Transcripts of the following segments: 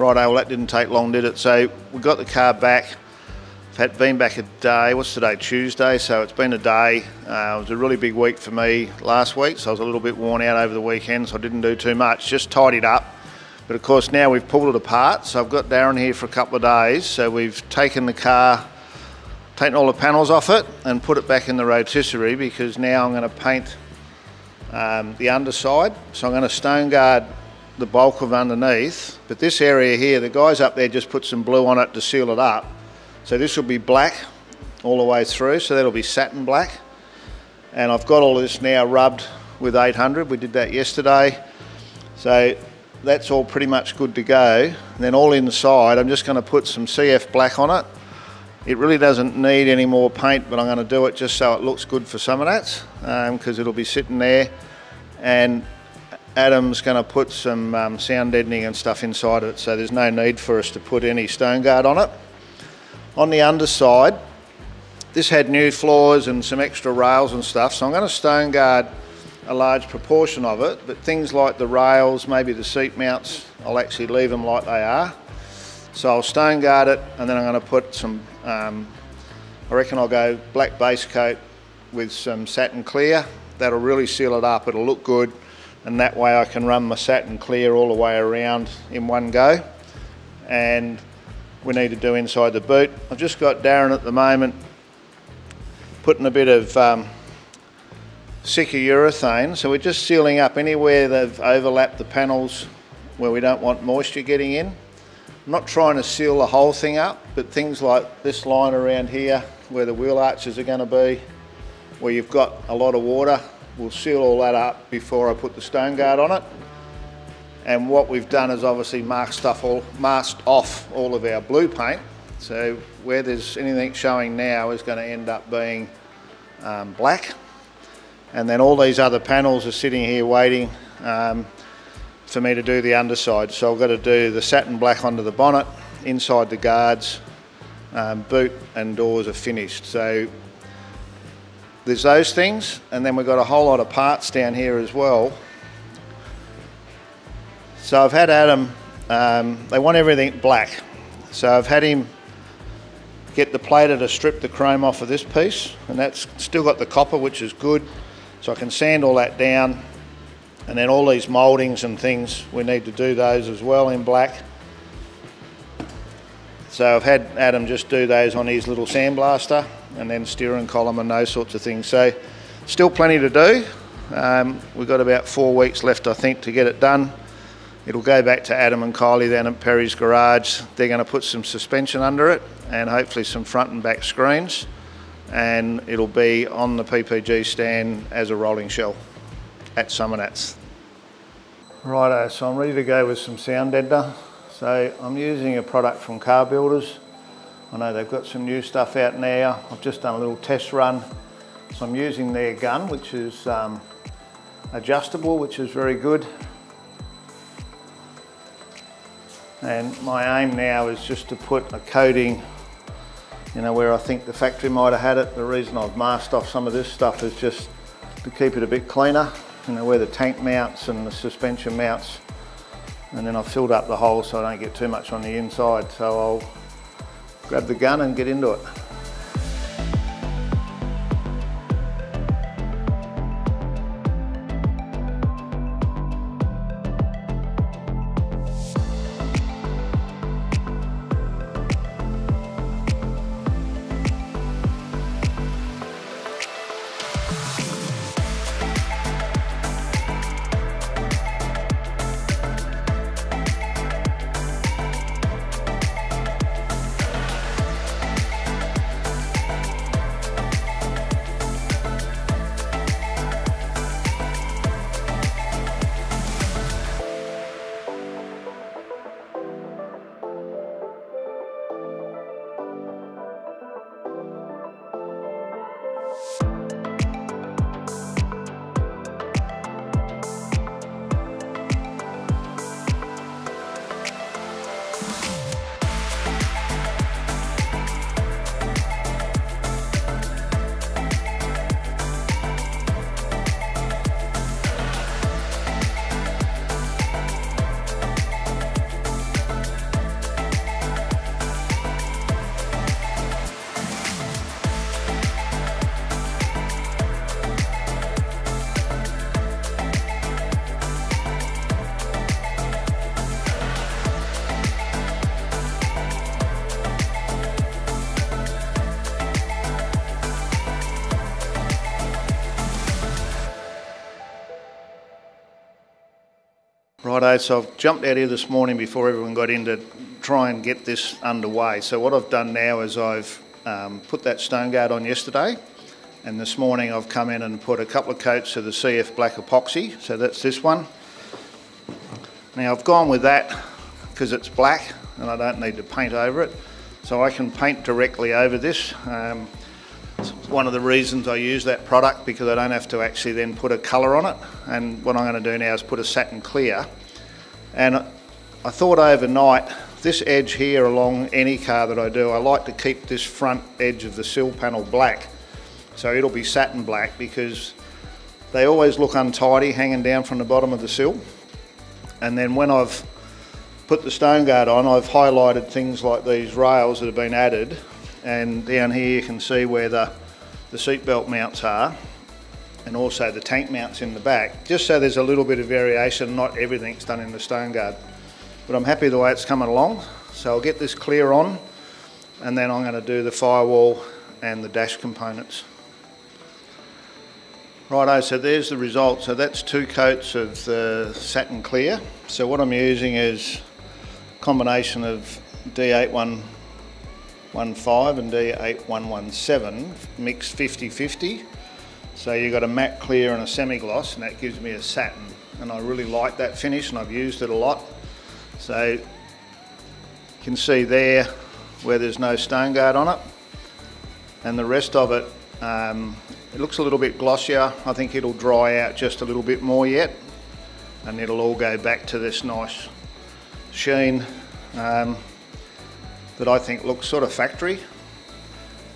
Righto, well that didn't take long, did it? So we got the car back. I've had been back a day. What's today? Tuesday. So it's been a day. It was a really big week for me last week, so I was a little bit worn out over the weekend, so I didn't do too much. Just tidied up. But of course now we've pulled it apart, so I've got Darren here for a couple of days. So we've taken the car, taken all the panels off it and put it back in the rotisserie, because now I'm going to paint the underside. So I'm going to stone guard the bulk of underneath. But this area here, the guys up there just put some blue on it to seal it up. So this will be black all the way through, so that'll be satin black. And I've got all this now rubbed with 800. We did that yesterday. So that's all pretty much good to go. And then all inside, I'm just going to put some CF black on it. It really doesn't need any more paint, but I'm going to do it just so it looks good for Summernats, because it'll be sitting there. And Adam's going to put some sound deadening and stuff inside of it, so there's no need for us to put any stone guard on it. On the underside, this had new floors and some extra rails and stuff, so I'm going to stone guard a large proportion of it, but things like the rails, maybe the seat mounts, I'll actually leave them like they are. So I'll stone guard it, and then I'm going to put some, I reckon I'll go black base coat with some satin clear. That'll really seal it up, it'll look good, and that way I can run my satin clear all the way around in one go. And we need to do inside the boot. I've just got Darren at the moment putting a bit of Sicker urethane, so we're just sealing up anywhere they've overlapped the panels where we don't want moisture getting in. I'm not trying to seal the whole thing up, but things like this line around here where the wheel arches are going to be, where you've got a lot of water, we'll seal all that up before I put the stone guard on it. And what we've done is obviously masked off all of our blue paint, so where there's anything showing now is going to end up being black. And then all these other panels are sitting here waiting for me to do the underside. So I've got to do the satin black onto the bonnet, inside the guards, boot and doors are finished. So there's those things, and then we've got a whole lot of parts down here as well. So I've had Adam, they want everything black. So I've had him get the plater to strip the chrome off of this piece, and that's still got the copper, which is good. So I can sand all that down, and then all these mouldings and things, we need to do those as well in black. So I've had Adam just do those on his little sandblaster, and then steering column and those sorts of things. So still plenty to do. We've got about 4 weeks left, I think, to get it done. It'll go back to Adam and Kylie then at Perry's Garage. They're going to put some suspension under it and hopefully some front and back screens, and it'll be on the PPG stand as a rolling shell at Summernats. Righto, so I'm ready to go with some sound deadener. So I'm using a product from Car Builders. I know they've got some new stuff out now. I've just done a little test run. So I'm using their gun, which is adjustable, which is very good. And my aim now is just to put a coating, you know, where I think the factory might have had it. The reason I've masked off some of this stuff is just to keep it a bit cleaner, you know, where the tank mounts and the suspension mounts. And then I've filled up the hole so I don't get too much on the inside. So I'll grab the gun and get into it. Righto, so I've jumped out here this morning before everyone got in to try and get this underway. So what I've done now is I've put that stone guard on yesterday, and this morning I've come in and put a couple of coats of the CF Black Epoxy, so that's this one. Now I've gone with that because it's black and I don't need to paint over it, so I can paint directly over this. It's one of the reasons I use that product, because I don't have to actually then put a colour on it. And what I'm going to do now is put a satin clear. And I thought overnight, this edge here along any car that I do, I like to keep this front edge of the sill panel black. So it'll be satin black, because they always look untidy hanging down from the bottom of the sill. And then when I've put the stone guard on, I've highlighted things like these rails that have been added. And down here you can see where the seat belt mounts are, and also the tank mounts in the back, just so there's a little bit of variation. Not everything's done in the stone guard, but I'm happy the way it's coming along. So I'll get this clear on, and then I'm going to do the firewall and the dash components. Righto, so there's the result. So that's two coats of the satin clear. So what I'm using is a combination of D815 and D8117 mixed 50-50. So you've got a matte clear and a semi-gloss, and that gives me a satin, and I really like that finish and I've used it a lot. So you can see there where there's no stone guard on it, and the rest of it, it looks a little bit glossier. I think it'll dry out just a little bit more yet, and it'll all go back to this nice sheen that I think looks sort of factory.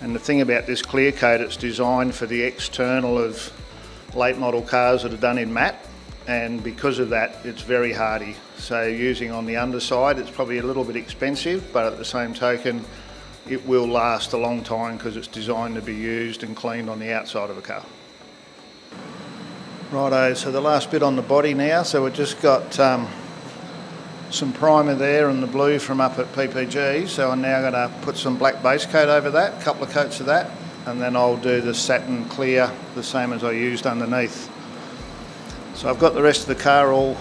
And the thing about this clear coat, it's designed for the external of late model cars that are done in matte, and because of that it's very hardy. So using on the underside, it's probably a little bit expensive, but at the same token it will last a long time because it's designed to be used and cleaned on the outside of a car. Righto, so the last bit on the body now. So we've just got some primer there and the blue from up at PPG, so I'm now going to put some black base coat over that, a couple of coats of that, and then I'll do the satin clear the same as I used underneath. So I've got the rest of the car all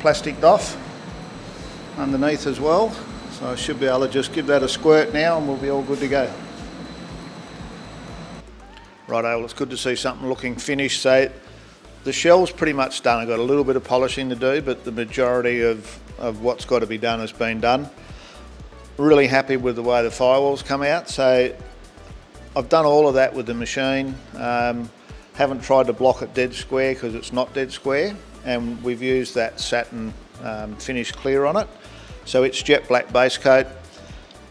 plasticed off underneath as well, so I should be able to just give that a squirt now and we'll be all good to go. Righto, well, it's good to see something looking finished. So the shell's pretty much done. I've got a little bit of polishing to do, but the majority of what's got to be done has been done. Really happy with the way the firewall's come out. So I've done all of that with the machine. Haven't tried to block it dead square because it's not dead square. And we've used that satin finish clear on it. So it's jet black base coat.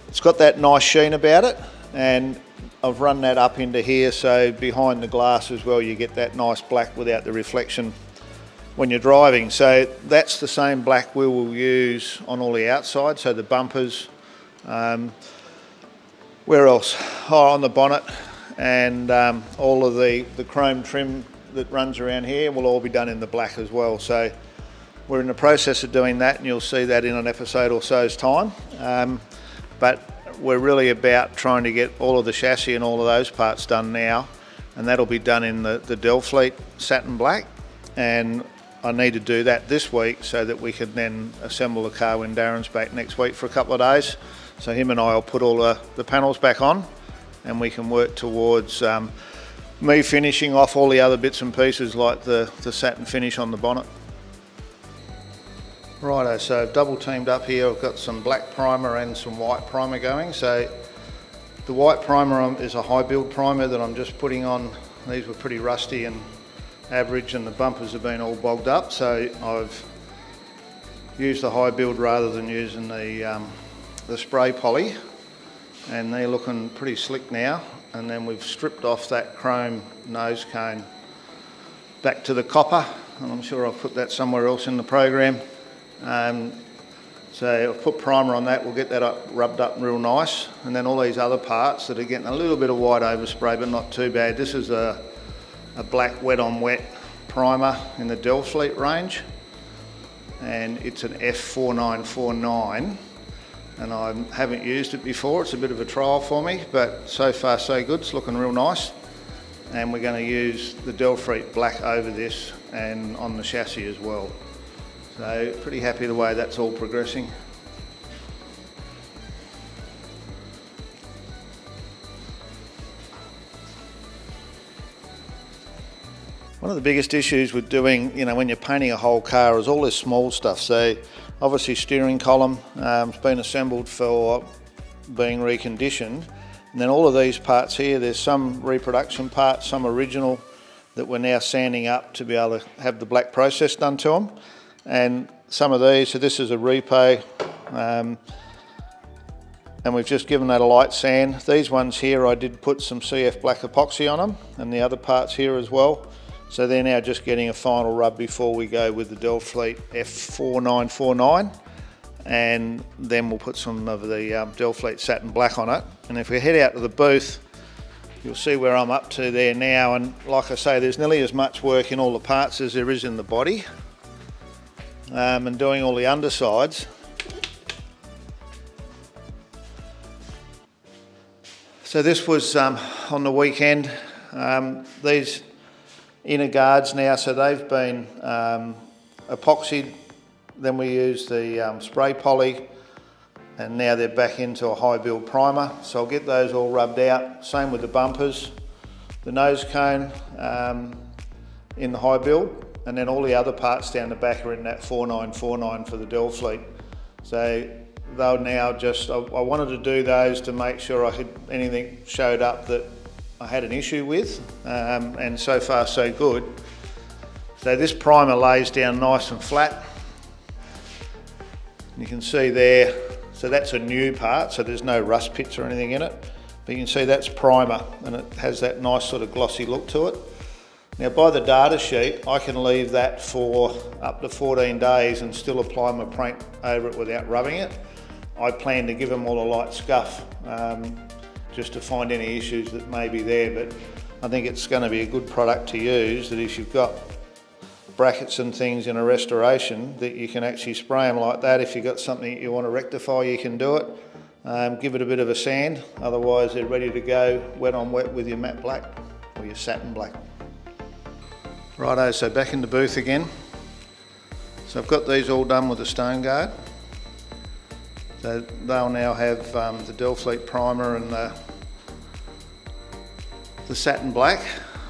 It's got that nice sheen about it. And I've run that up into here, so behind the glass as well you get that nice black without the reflection when you're driving. So that's the same black we will use on all the outside, so the bumpers, where else? Oh, on the bonnet, and all of the chrome trim that runs around here will all be done in the black as well. So we're in the process of doing that, and you'll see that in an episode or so's time. But we're really about trying to get all of the chassis and all of those parts done now, and that'll be done in the Delfleet satin black, and I need to do that this week so that we can then assemble the car when Darren's back next week for a couple of days. So him and I will put all the panels back on, and we can work towards me finishing off all the other bits and pieces like the satin finish on the bonnet. Righto, so double teamed up here. I've got some black primer and some white primer going. So the white primer is a high build primer that I'm just putting on. These were pretty rusty and average, and the bumpers have been all bogged up, so I've used the high build rather than using the spray poly, and they're looking pretty slick now. And then we've stripped off that chrome nose cone back to the copper, and I'm sure I'll put that somewhere else in the program. So I've put primer on that. We'll get that up, rubbed up real nice, and then all these other parts that are getting a little bit of white overspray, but not too bad. This is a black wet on wet primer in the Delfleet range, and it's an F4949, and I haven't used it before. It's a bit of a trial for me, but so far so good. It's looking real nice, and we're going to use the Delfleet black over this and on the chassis as well. So pretty happy the way that's all progressing. One of the biggest issues with doing, you know, when you're painting a whole car is all this small stuff. So obviously steering column, it's been assembled for being reconditioned. And then all of these parts here, there's some reproduction parts, some original that we're now sanding up to be able to have the black process done to them. And some of these, so this is a repay, and we've just given that a light sand. These ones here, I did put some CF Black Epoxy on them, and the other parts here as well. So they're now just getting a final rub before we go with the Delfleet F4949, and then we'll put some of the Delfleet Satin Black on it. And if we head out to the booth, you'll see where I'm up to there now, and like I say, there's nearly as much work in all the parts as there is in the body, and doing all the undersides. So this was on the weekend. These inner guards now, so they've been epoxied, then we use the spray poly, and now they're back into a high build primer. So I'll get those all rubbed out. Same with the bumpers, the nose cone in the high build, and then all the other parts down the back are in that 4949 for the Delfleet. So they'll now just, I wanted to do those to make sure I could, anything showed up that I had an issue with, and so far so good. So this primer lays down nice and flat. You can see there, so that's a new part, so there's no rust pits or anything in it. But you can see that's primer, and it has that nice sort of glossy look to it. Now by the data sheet, I can leave that for up to 14 days and still apply my paint over it without rubbing it. I plan to give them all a light scuff, just to find any issues that may be there, but I think it's going to be a good product to use, that if you've got brackets and things in a restoration, that you can actually spray them like that. If you've got something that you want to rectify, you can do it. Give it a bit of a sand, otherwise they're ready to go wet on wet with your matte black or your satin black. Righto, so back in the booth again. So I've got these all done with the stone guard. So they'll now have the Delfleet primer and the satin black.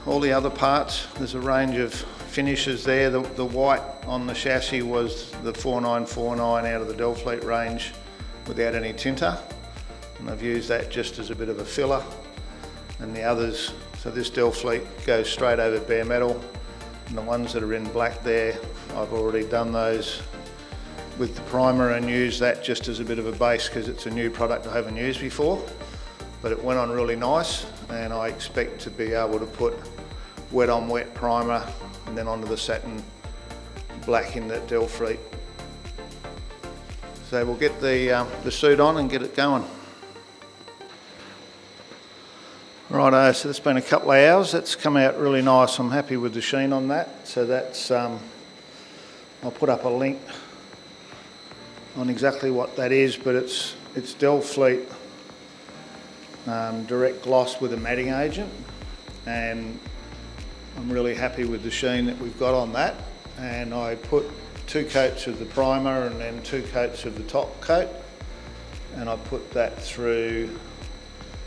All the other parts, there's a range of finishes there. The white on the chassis was the 4949 out of the Delfleet range without any tinter. And I've used that just as a bit of a filler. And the others, so this Delfleet goes straight over bare metal. And the ones that are in black there, I've already done those with the primer and use that just as a bit of a base because it's a new product I haven't used before. But it went on really nice, and I expect to be able to put wet on wet primer and then onto the satin black in that Delfleet. So we'll get the suit on and get it going. Righto, so that's been a couple of hours. That's come out really nice. I'm happy with the sheen on that. So that's, I'll put up a link on exactly what that is, but it's Delfleet direct gloss with a matting agent, and I'm really happy with the sheen that we've got on that. And I put 2 coats of the primer and then 2 coats of the top coat, and I put that through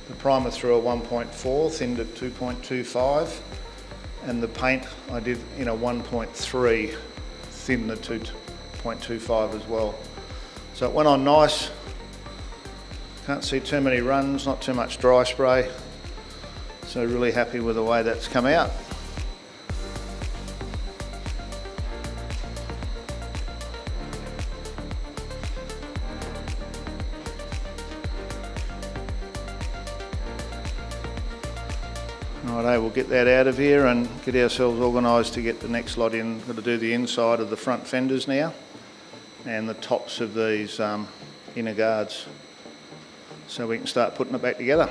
the primer through a 1.4 thin to 2.25, and the paint I did in a 1.3 thin to 2.25 as well. So it went on nice, can't see too many runs, not too much dry spray. So really happy with the way that's come out. Righto, we'll get that out of here and get ourselves organised to get the next lot in. Got to do the inside of the front fenders now, and the tops of these inner guards, so we can start putting it back together.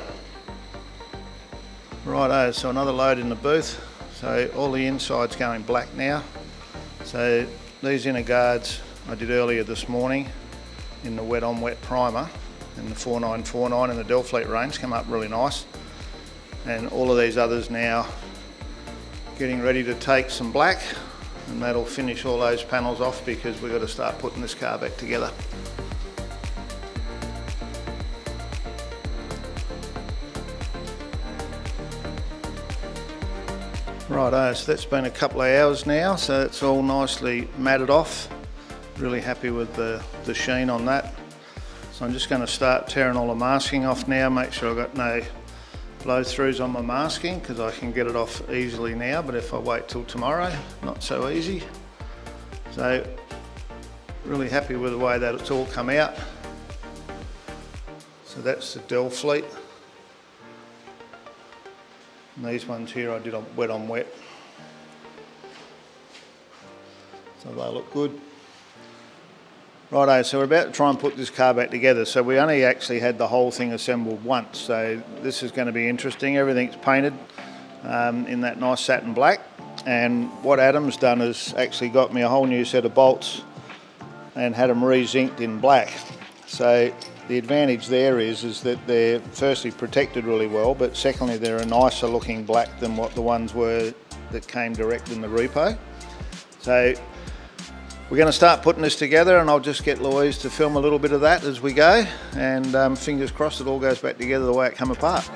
Righto, so another load in the booth. So all the inside's going black now. So these inner guards I did earlier this morning in the wet on wet primer, and the 4949 and the Delfleet range come up really nice. And all of these others now getting ready to take some black. and that'll finish all those panels off because we've got to start putting this car back together. Righto, so that's been a couple of hours now, so it's all nicely matted off. Really happy with the sheen on that. So I'm just going to start tearing all the masking off now, make sure I've got no blow throughs on my masking because I can get it off easily now, but if I wait till tomorrow, not so easy. So really happy with the way that it's all come out. So that's the Delfleet. And these ones here I did on wet on wet. So they look good. Righto, so we're about to try and put this car back together. So we only actually had the whole thing assembled once. So this is going to be interesting. Everything's painted in that nice satin black. And what Adam's done is actually got me a whole new set of bolts and had them re-zinced in black. So the advantage there is that they're firstly protected really well, but secondly they're a nicer looking black than what the ones were that came direct in the repo. So we're going to start putting this together, and I'll just get Louise to film a little bit of that as we go, and fingers crossed it all goes back together the way it came apart.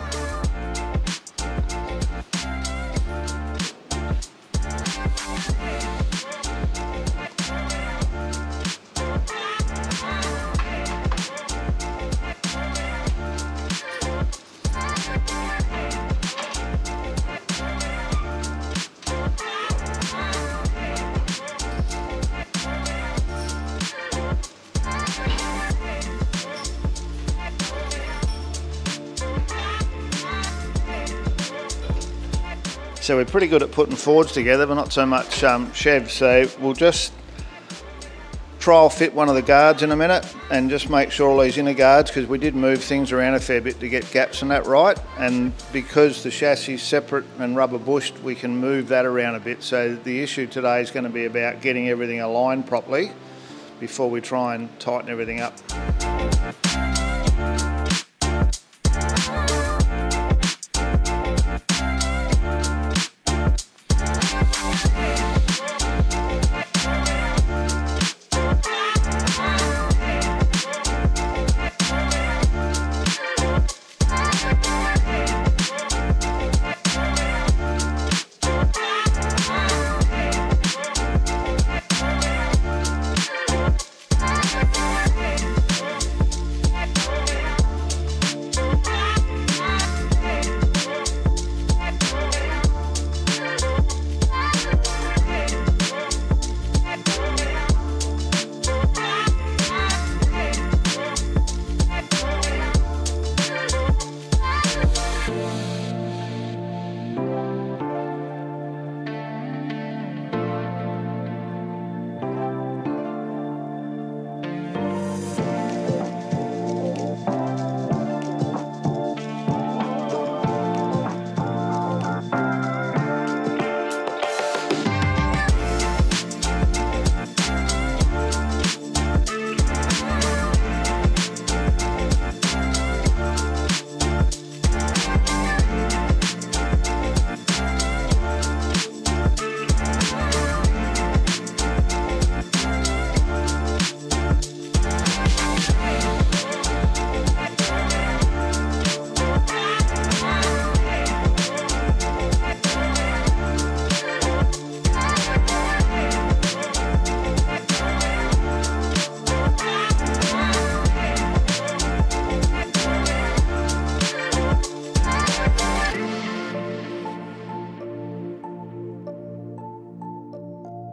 So we're pretty good at putting Fords together, but not so much Chev. So we'll just trial fit one of the guards in a minute and just make sure all these inner guards, because we did move things around a fair bit to get gaps and that right. And because the chassis is separate and rubber bushed, we can move that around a bit. So the issue today is going to be about getting everything aligned properly before we try and tighten everything up.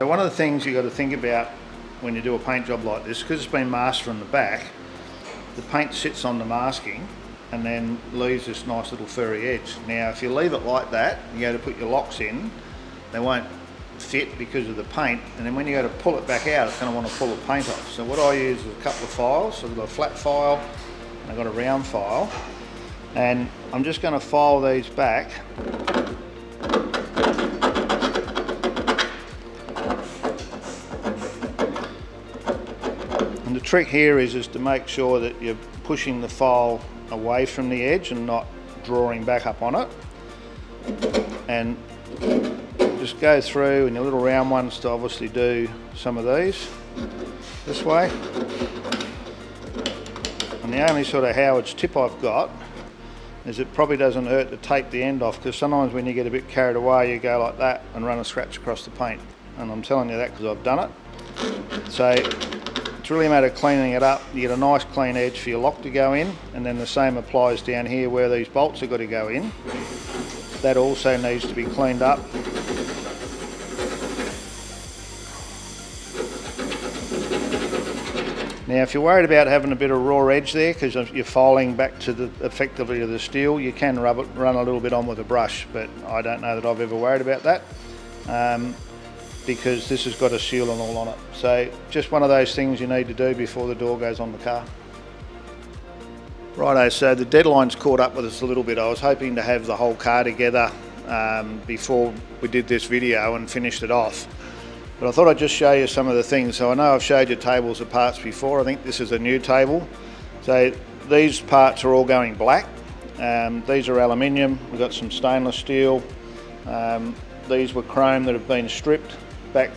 One of the things you've got to think about when you do a paint job like this, because it's been masked from the back, the paint sits on the masking and then leaves this nice little furry edge. Now if you leave it like that, you go to put your locks in, they won't fit because of the paint, and then when you go to pull it back out, it's going to want to pull the paint off. So what I use is a couple of files. So I've got a flat file and I've got a round file, and I'm just going to file these back . The trick here is to make sure that you're pushing the file away from the edge and not drawing back up on it. And just go through, and your little round ones to obviously do some of these this way. And the only sort of Howard's tip I've got is it probably doesn't hurt to take the end off, because sometimes when you get a bit carried away you go like that and run a scratch across the paint, and I'm telling you that because I've done it. So it's really a matter of cleaning it up. You get a nice clean edge for your lock to go in, and then the same applies down here where these bolts have got to go in. That also needs to be cleaned up. Now if you're worried about having a bit of raw edge there because you're filing back to the effectively to the steel, you can rub it, run a little bit on with a brush, but I don't know that I've ever worried about that because this has got a seal and all on it. So just one of those things you need to do before the door goes on the car. Righto, so the deadline's caught up with us a little bit. I was hoping to have the whole car together before we did this video and finished it off. But I thought I'd just show you some of the things. So I know I've showed you tables of parts before. I think this is a new table. So these parts are all going black. These are aluminium. We've got some stainless steel. These were chrome that have been stripped back.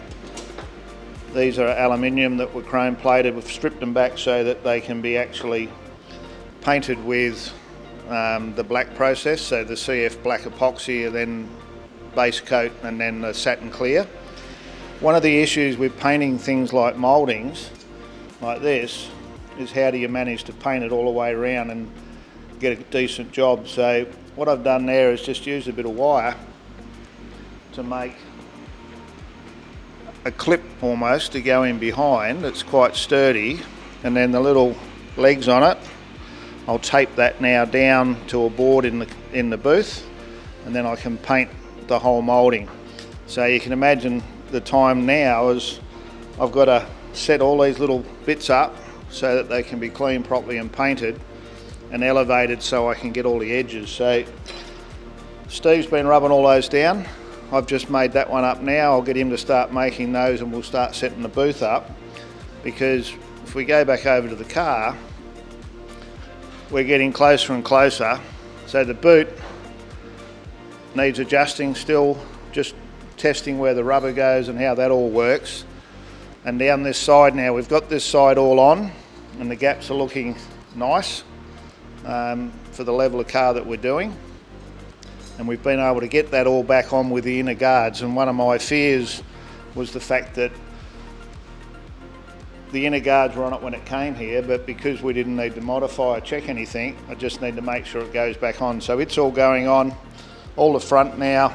These are aluminium that were chrome plated. We've stripped them back so that they can be actually painted with the black process, so the CF Black Epoxy and then base coat and then the satin clear. One of the issues with painting things like mouldings like this is how do you manage to paint it all the way around and get a decent job. So what I've done there is just used a bit of wire to make a clip almost to go in behind. It's quite sturdy, and then the little legs on it, I'll tape that now down to a board in the booth, and then I can paint the whole moulding. So you can imagine the time now is I've got to set all these little bits up so that they can be cleaned properly and painted and elevated so I can get all the edges. So Steve's been rubbing all those down. I've just made that one up now. I'll get him to start making those and we'll start setting the booth up, because if we go back over to the car, we're getting closer and closer. So the boot needs adjusting still, just testing where the rubber goes and how that all works. And down this side now, we've got this side all on and the gaps are looking nice for the level of car that we're doing. And we've been able to get that all back on with the inner guards. And one of my fears was the fact that the inner guards were on it when it came here, but because we didn't need to modify or check anything, I just need to make sure it goes back on. So it's all going on, all the front now,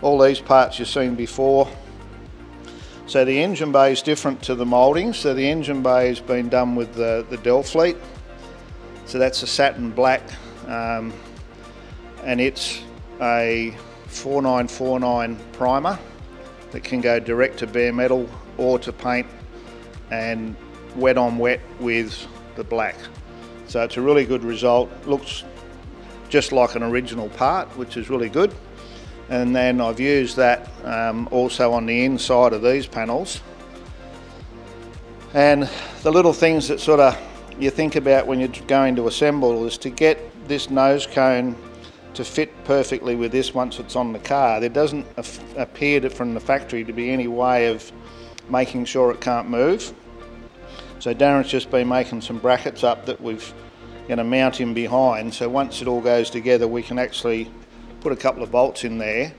all these parts you've seen before. So the engine bay is different to the moulding. So the engine bay has been done with the Delfleet. So that's a satin black, and it's a 4949 primer that can go direct to bare metal or to paint and wet on wet with the black. So it's a really good result. Looks just like an original part, which is really good. And then I've used that also on the inside of these panels. And the little things that sort of you think about when you're going to assemble is to get this nose cone to fit perfectly with this once it's on the car. There doesn't appear from the factory to be any way of making sure it can't move. So Darren's just been making some brackets up that we're going to mount him behind, so once it all goes together we can actually put a couple of bolts in there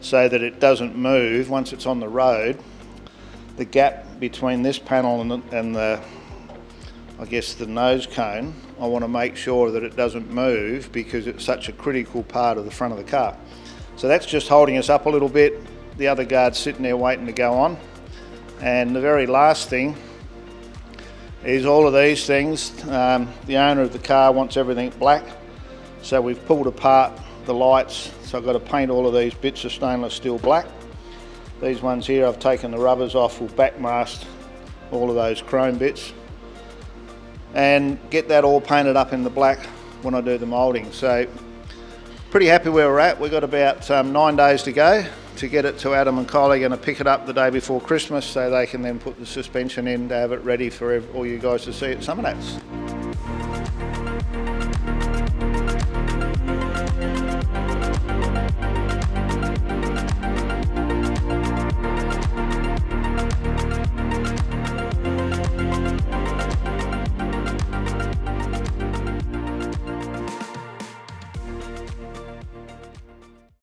so that it doesn't move once it's on the road. The gap between this panel and the I guess the nose cone, I want to make sure that it doesn't move because it's such a critical part of the front of the car. So that's just holding us up a little bit. The other guard's sitting there waiting to go on. And the very last thing is all of these things. The owner of the car wants everything black, so we've pulled apart the lights. So I've got to paint all of these bits of stainless steel black. These ones here, I've taken the rubbers off, we'll backmask all of those chrome bits and get that all painted up in the black when I do the moulding. So pretty happy where we're at. We've got about 9 days to go to get it to Adam and Kylie. Going to pick it up the day before Christmas so they can then put the suspension in to have it ready for all you guys to see at Summernats.